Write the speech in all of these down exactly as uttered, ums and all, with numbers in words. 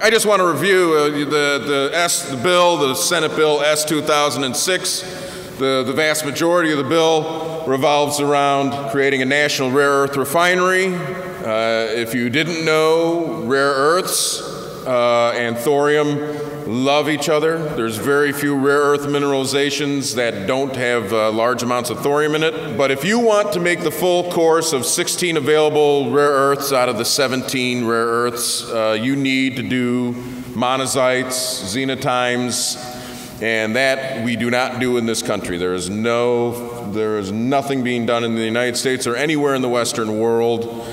I just want to review uh, the, the, S, the bill, the Senate Bill S two thousand six. The, the vast majority of the bill revolves around creating a national rare earth refinery. Uh, if you didn't know, rare earths uh, and thorium love each other. There's very few rare earth mineralizations that don't have uh, large amounts of thorium in it. But if you want to make the full course of sixteen available rare earths out of the seventeen rare earths, uh, you need to do monazites, xenotimes, and that we do not do in this country. There is no, there is nothing being done in the United States or anywhere in the Western world.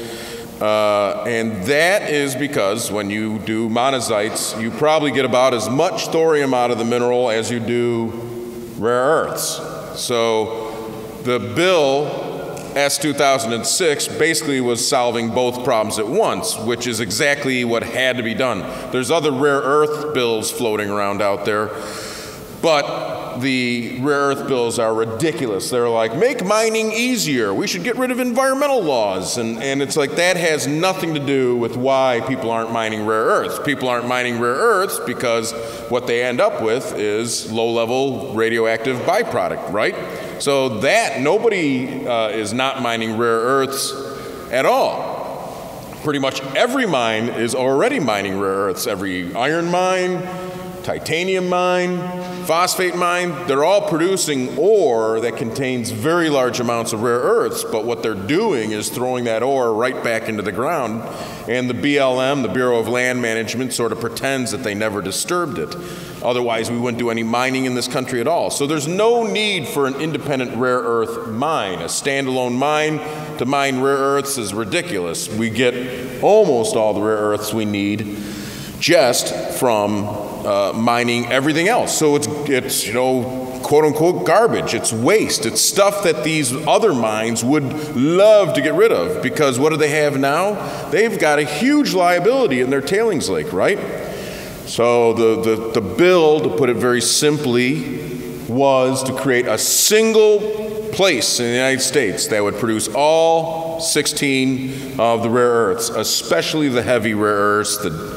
Uh, and that is because when you do monazites, you probably get about as much thorium out of the mineral as you do rare earths. So the bill, S two thousand six, basically was solving both problems at once, which is exactly what had to be done. There's other rare earth bills floating around out there, but the rare earth bills are ridiculous. They're like, make mining easier. We should get rid of environmental laws. And, and it's like, that has nothing to do with why people aren't mining rare earths. People aren't mining rare earths because what they end up with is low-level radioactive byproduct, right? So that, nobody uh, is not mining rare earths at all. Pretty much every mine is already mining rare earths. Every iron mine, titanium mine, phosphate mine, they're all producing ore that contains very large amounts of rare earths, but what they're doing is throwing that ore right back into the ground, and the B L M, the Bureau of Land Management, sort of pretends that they never disturbed it. Otherwise, we wouldn't do any mining in this country at all. So there's no need for an independent rare earth mine. A standalone mine to mine rare earths is ridiculous. We get almost all the rare earths we need just from uh, mining everything else. So it's, it's, you know, quote unquote garbage. It's waste. It's stuff that these other mines would love to get rid of, because what do they have now? They've got a huge liability in their tailings lake, right? So the, the, the bill, to put it very simply, was to create a single place in the United States that would produce all sixteen of the rare earths, especially the heavy rare earths, the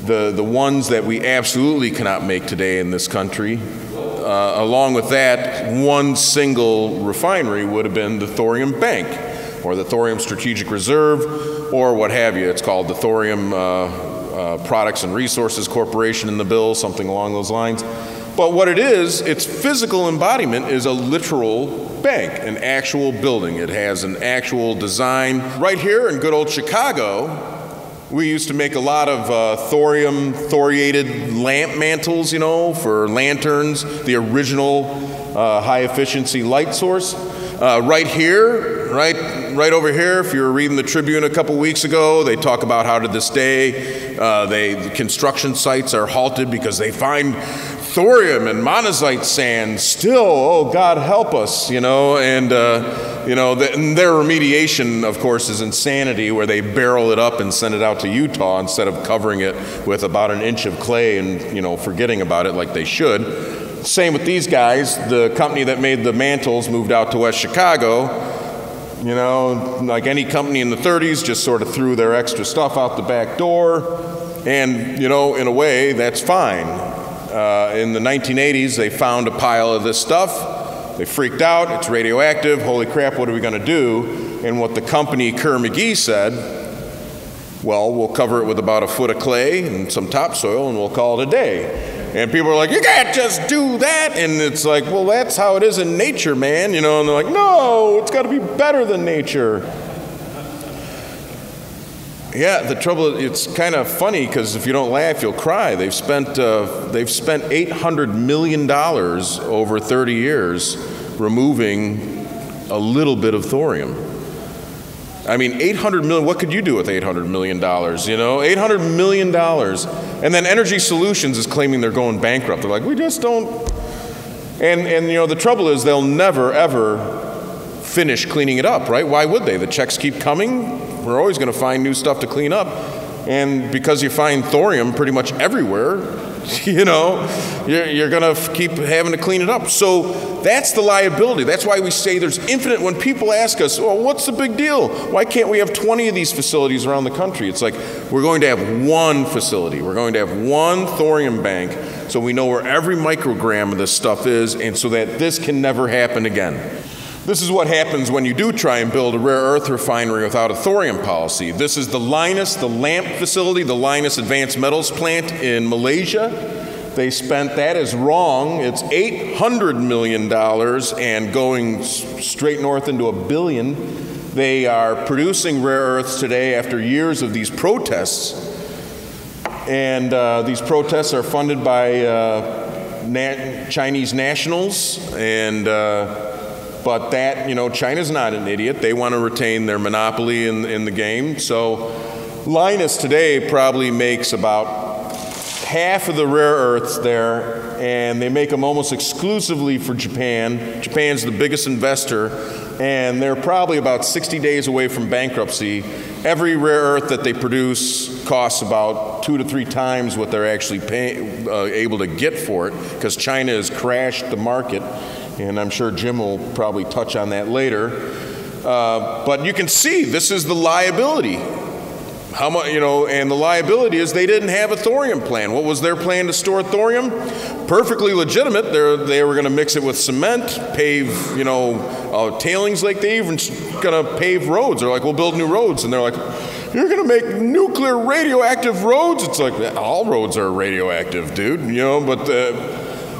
The, the ones that we absolutely cannot make today in this country. Uh, along with that, one single refinery would have been the Thorium Bank, or the Thorium Strategic Reserve, or what have you. It's called the Thorium uh, uh, Products and Resources Corporation in the bill, something along those lines. But what it is, its physical embodiment is a literal bank, an actual building. It has an actual design. Right here in good old Chicago, we used to make a lot of uh, thorium thoriated lamp mantles, you know, for lanterns, the original uh, high efficiency light source. Uh, right here, right, right over here, if you were reading the Tribune a couple weeks ago, they talk about how to this day uh, they, the construction sites are halted because they find thorium and monazite sand still, oh God help us, you know, and uh, you know, the, and their remediation, of course, is insanity, where they barrel it up and send it out to Utah instead of covering it with about an inch of clay and, you know, forgetting about it like they should. Same with these guys. The company that made the mantles moved out to West Chicago. You know, like any company in the thirties, just sort of threw their extra stuff out the back door, and, you know, in a way, that's fine. Uh, in the nineteen eighties, they found a pile of this stuff. They freaked out. It's radioactive. Holy crap, what are we going to do? And what the company Kerr-McGee said, well, we'll cover it with about a foot of clay and some topsoil, and we'll call it a day. And people are like, you can't just do that. And it's like, well, that's how it is in nature, man. You know, and they're like, no, it's got to be better than nature. Yeah, the trouble, it's kind of funny, because if you don't laugh, you'll cry. They've spent, uh, they've spent eight hundred million dollars over thirty years removing a little bit of thorium. I mean, eight hundred million dollars, what could you do with eight hundred million dollars, you know? eight hundred million dollars. And then Energy Solutions is claiming they're going bankrupt. They're like, we just don't. And, and you know, the trouble is they'll never, ever finish cleaning it up, right? Why would they? The checks keep coming. We're always going to find new stuff to clean up. And because you find thorium pretty much everywhere, you know, you're, you're going to keep having to clean it up. So that's the liability. That's why we say there's infinite. When people ask us, well, what's the big deal? Why can't we have twenty of these facilities around the country? It's like, we're going to have one facility. We're going to have one thorium bank, so we know where every microgram of this stuff is, and so that this can never happen again. This is what happens when you do try and build a rare earth refinery without a thorium policy. This is the Lynas, the LAMP facility, the Lynas Advanced Metals Plant in Malaysia. They spent, that is wrong, it's eight hundred million dollars and going straight north into a billion. They are producing rare earths today after years of these protests. And uh, these protests are funded by uh, na- Chinese nationals and uh, But that, you know, China's not an idiot. They want to retain their monopoly in, in the game. So Lynas today probably makes about half of the rare earths there, and they make them almost exclusively for Japan. Japan's the biggest investor, and they're probably about sixty days away from bankruptcy. Every rare earth that they produce costs about two to three times what they're actually pay, uh, able to get for it, because China has crashed the market. And I'm sure Jim will probably touch on that later. Uh, but you can see this is the liability. How much, you know, and the liability is they didn't have a thorium plan. What was their plan to store thorium? Perfectly legitimate. They're, they were going to mix it with cement, pave, you know, uh, tailings like they even going to pave roads. They're like, we'll build new roads. And they're like, you're going to make nuclear radioactive roads? It's like, all roads are radioactive, dude, you know, but, the,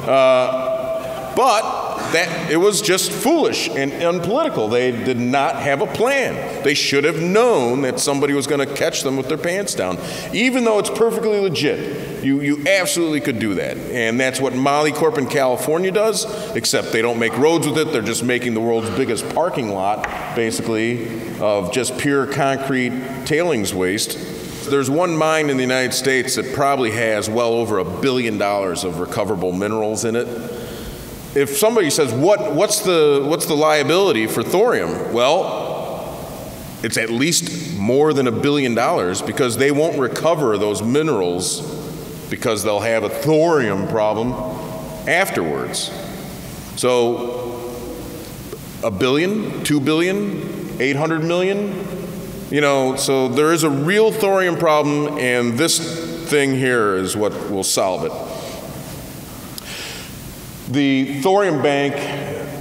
uh, but, That, it was just foolish and unpolitical. They did not have a plan. They should have known that somebody was going to catch them with their pants down. Even though it's perfectly legit, you, you absolutely could do that. And that's what Molycorp in California does, except they don't make roads with it. They're just making the world's biggest parking lot, basically, of just pure concrete tailings waste. There's one mine in the United States that probably has well over a billion dollars of recoverable minerals in it. If somebody says, what, what's the, what's the liability for thorium? Well, it's at least more than a billion dollars, because they won't recover those minerals because they'll have a thorium problem afterwards. So a billion, two billion, eight hundred million, you know, so there is a real thorium problem, and this thing here is what will solve it. The thorium bank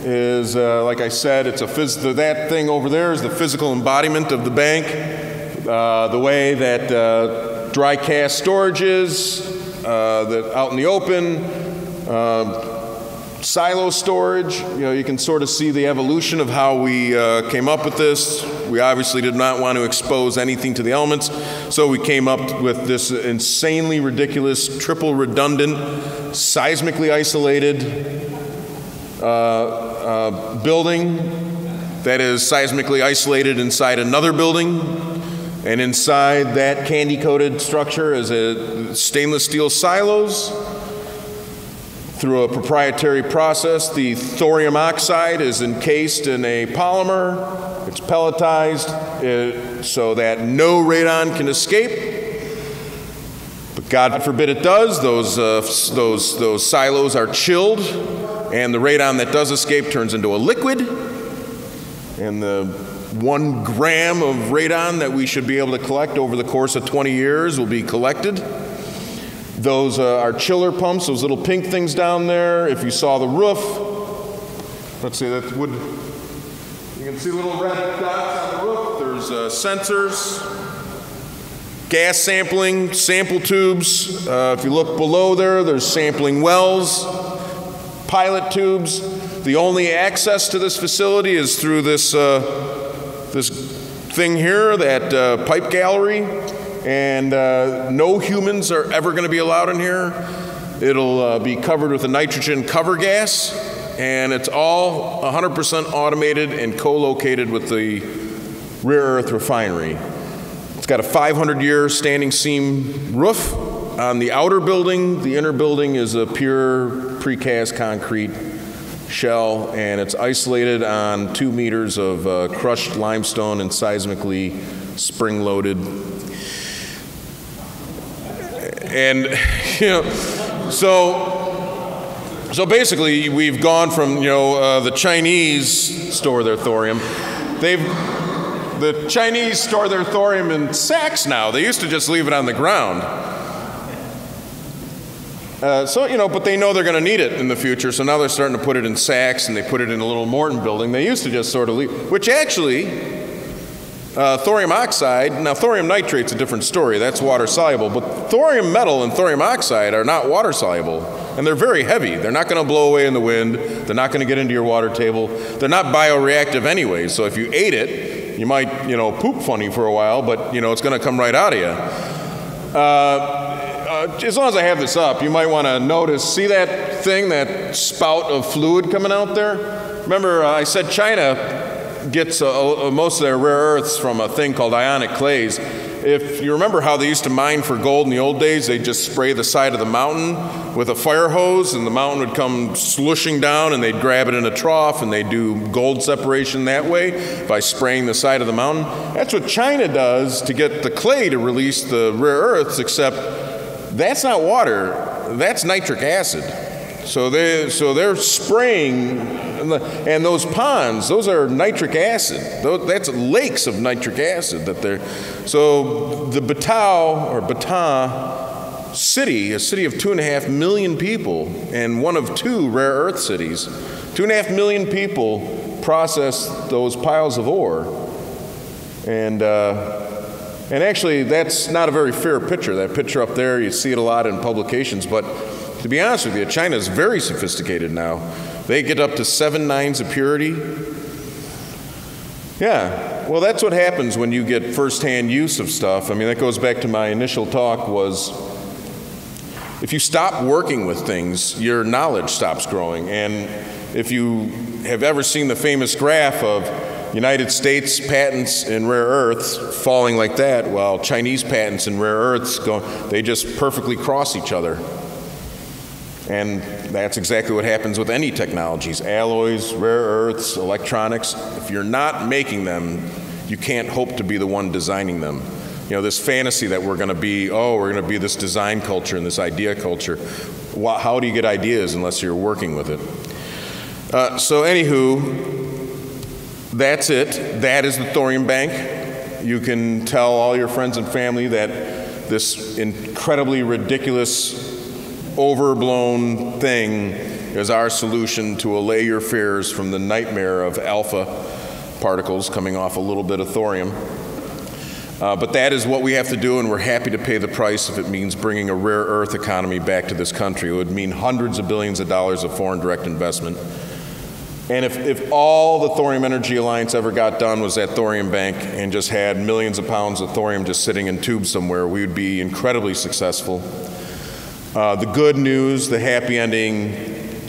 is, uh, like I said, it's a phys that thing over there is the physical embodiment of the bank. Uh, the way that uh, dry cast storage is, uh, that out in the open, uh, silo storage. You know, you can sort of see the evolution of how we uh, came up with this. We obviously did not want to expose anything to the elements, so we came up with this insanely ridiculous, triple redundant, seismically isolated uh, uh, building that is seismically isolated inside another building. And inside that candy-coated structure is a stainless steel silos. Through a proprietary process, the thorium oxide is encased in a polymer. It's pelletized it, so that no radon can escape. But God forbid it does. Those, uh, those, those silos are chilled, and the radon that does escape turns into a liquid. And the one gram of radon that we should be able to collect over the course of twenty years will be collected. Those uh, are chiller pumps, those little pink things down there. If you saw the roof, let's see, that would, you can see little red dots on the roof. There's uh, sensors, gas sampling, sample tubes. Uh, if you look below there, there's sampling wells, pilot tubes. The only access to this facility is through this, uh, this thing here, that uh, pipe gallery. And uh, no humans are ever going to be allowed in here. It'll uh, be covered with a nitrogen cover gas, and it's all one hundred percent automated and co-located with the rare earth refinery. It's got a five hundred year standing seam roof on the outer building. The inner building is a pure precast concrete shell, and it's isolated on two meters of uh, crushed limestone and seismically spring-loaded. and you know, so so basically we've gone from you know uh, the Chinese store their thorium. They've the Chinese store their thorium in sacks now. They used to just leave it on the ground. Uh, so, you know, but they know they're going to need it in the future, so now they're starting to put it in sacks, and they put it in a little Morton building. They used to just sort of leave, which actually, uh, thorium oxide, now thorium nitrate's a different story, that's water soluble, but thorium metal and thorium oxide are not water soluble, and they're very heavy. They're not going to blow away in the wind, they're not going to get into your water table, they're not bioreactive anyway, so if you ate it, you might, you know, poop funny for a while, but, you know, it's going to come right out of you. Uh, Uh, as long as I have this up, you might want to notice, see that thing, that spout of fluid coming out there? Remember, uh, I said China gets a, a, most of their rare earths from a thing called ionic clays. If you remember how they used to mine for gold in the old days, they'd just spray the side of the mountain with a fire hose, and the mountain would come slushing down, and they'd grab it in a trough, and they'd do gold separation that way by spraying the side of the mountain. That's what China does to get the clay to release the rare earths, except that's not water, that's nitric acid. So, they, so they're spraying, and, the, and those ponds, those are nitric acid. Those, that's lakes of nitric acid that they're, so the Batao, or Batao city, a city of two and a half million people, and one of two rare earth cities, two and a half million people process those piles of ore. And uh, And actually, that's not a very fair picture. That picture up there, you see it a lot in publications, but to be honest with you, China is very sophisticated now. They get up to seven nines of purity. Yeah, well, that's what happens when you get firsthand use of stuff. I mean, that goes back to my initial talk was, if you stop working with things, your knowledge stops growing. And if you have ever seen the famous graph of United States patents in rare earths falling like that, while Chinese patents in rare earths go, they just perfectly cross each other. And that's exactly what happens with any technologies, alloys, rare earths, electronics. If you're not making them, you can't hope to be the one designing them. You know, this fantasy that we're going to be, oh, we're going to be this design culture and this idea culture. How do you get ideas unless you're working with it? Uh, so anywho, that's it. That is the Thorium Bank. You can tell all your friends and family that this incredibly ridiculous, overblown thing is our solution to allay your fears from the nightmare of alpha particles coming off a little bit of thorium. Uh, but that is what we have to do, and we're happy to pay the price if it means bringing a rare earth economy back to this country. It would mean hundreds of billions of dollars of foreign direct investment. And if, if all the Thorium Energy Alliance ever got done was that Thorium Bank and just had millions of pounds of thorium just sitting in tubes somewhere, we would be incredibly successful. Uh, the good news, the happy ending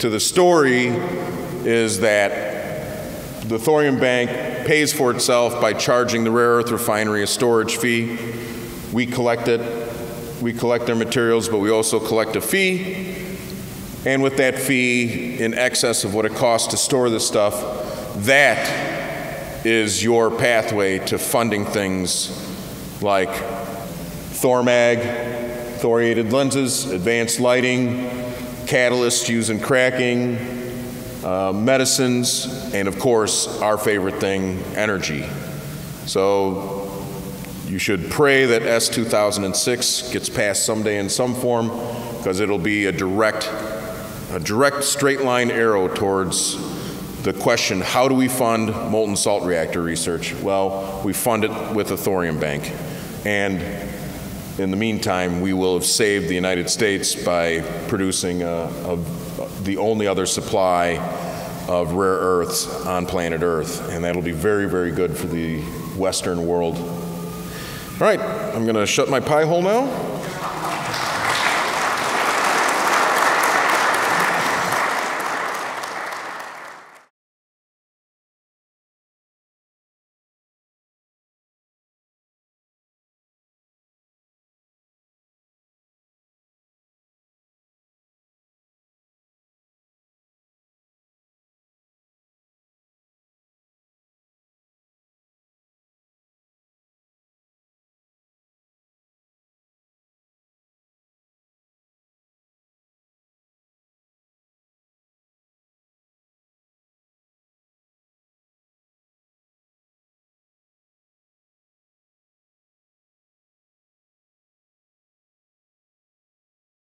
to the story is that the Thorium Bank pays for itself by charging the rare earth refinery a storage fee. We collect it, we collect their materials, but we also collect a fee. And with that fee in excess of what it costs to store this stuff, that is your pathway to funding things like Thormag, thoriated lenses, advanced lighting, catalysts used in cracking, uh, medicines, and of course, our favorite thing, energy. So you should pray that S two thousand six gets passed someday in some form, because it'll be a direct A direct straight line arrow towards the question, how do we fund molten salt reactor research? Well, we fund it with a thorium bank. And in the meantime, we will have saved the United States by producing a, a, the only other supply of rare earths on planet Earth. And that'll be very, very good for the Western world. All right, I'm gonna shut my pie hole now.